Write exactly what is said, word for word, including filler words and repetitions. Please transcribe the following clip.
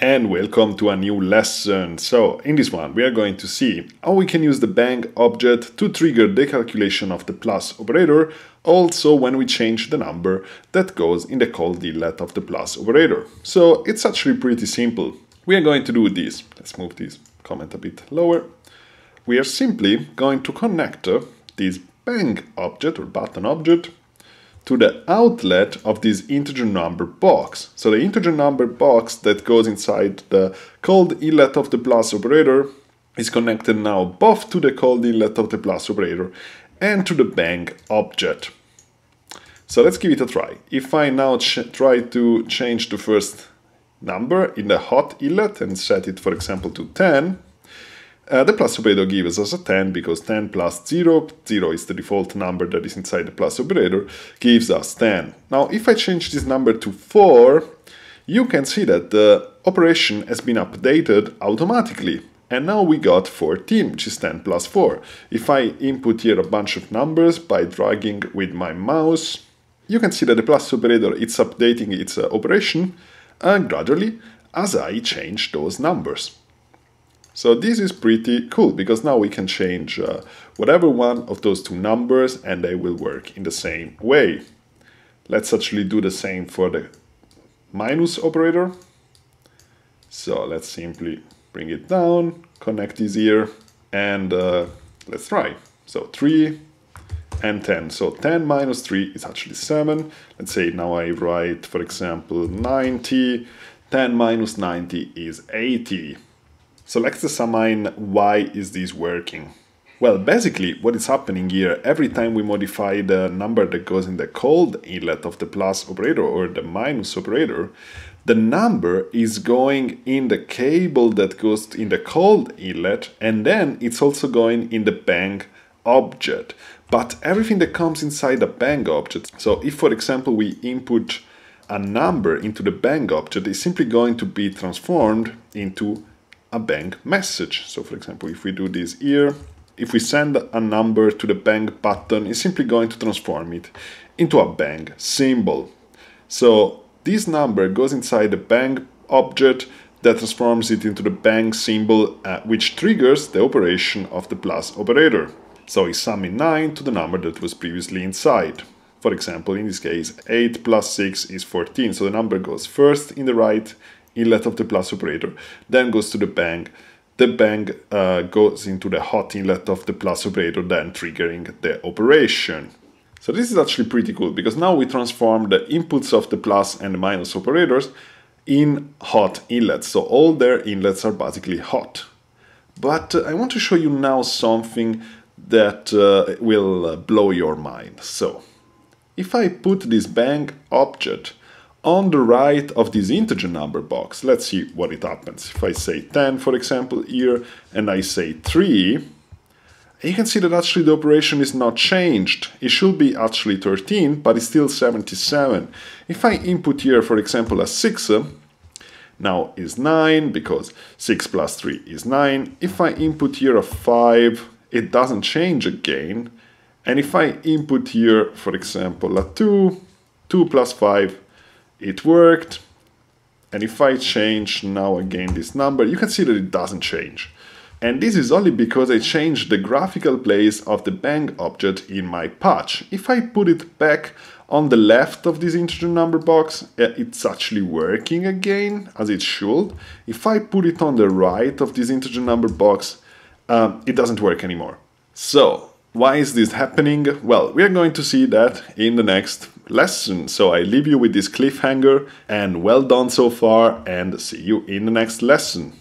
And welcome to a new lesson. So in this one we are going to see how we can use the bang object to trigger the calculation of the plus operator also when we change the number that goes in the call delete of the plus operator. So it's actually pretty simple. We are going to do this. Let's move this comment a bit lower. We are simply going to connect this bang object or button object to the outlet of this integer number box. So the integer number box that goes inside the called inlet of the plus operator is connected now both to the called inlet of the plus operator and to the bang object. So let's give it a try. If I now try to change the first number in the hot inlet and set it, for example, to ten, Uh, the plus operator gives us a ten because ten plus zero, zero is the default number that is inside the plus operator, gives us ten. Now, if I change this number to four, you can see that the operation has been updated automatically. And now we got fourteen, which is ten plus four. If I input here a bunch of numbers by dragging with my mouse, you can see that the plus operator is updating its uh, operation uh, gradually as I change those numbers. So this is pretty cool because now we can change uh, whatever one of those two numbers and they will work in the same way. Let's actually do the same for the minus operator. So let's simply bring it down, connect this here, and uh, let's try. So three and ten. So ten minus three is actually seven. Let's say now I write, for example, ninety. ten minus ninety is eighty. So let's examine why is this working. Well, basically what is happening here, every time we modify the number that goes in the called inlet of the plus operator or the minus operator, the number is going in the cable that goes in the called inlet, and then it's also going in the bang object. But everything that comes inside the bang object, so if for example we input a number into the bang object, is simply going to be transformed into a bang message. So for example, if we do this here, if we send a number to the bang button, it's simply going to transform it into a bang symbol. So this number goes inside the bang object that transforms it into the bang symbol, uh, which triggers the operation of the plus operator. So it's summing nine to the number that was previously inside. For example, in this case, eight plus six is fourteen. So the number goes first in the right inlet of the plus operator, then goes to the bang, the bang uh, goes into the hot inlet of the plus operator, then triggering the operation. So this is actually pretty cool because now we transform the inputs of the plus and minus operators in hot inlets, so all their inlets are basically hot. But uh, I want to show you now something that uh, will uh, blow your mind. So if I put this bang object on the right of this integer number box, let's see what it happens. If I say ten, for example, here, and I say three, you can see that actually the operation is not changed. It should be actually thirteen, but it's still seventy-seven. If I input here, for example, a six, now is nine, because six plus three is nine. If I input here a five, it doesn't change again. And if I input here, for example, a two, two plus five, it worked. And if I change now again this number, you can see that it doesn't change. And this is only because I changed the graphical place of the bang object in my patch. If I put it back on the left of this integer number box, it's actually working again, as it should. If I put it on the right of this integer number box, um, it doesn't work anymore. So why is this happening? Well, we are going to see that in the next lesson. So I leave you with this cliffhanger, and well done so far, and see you in the next lesson.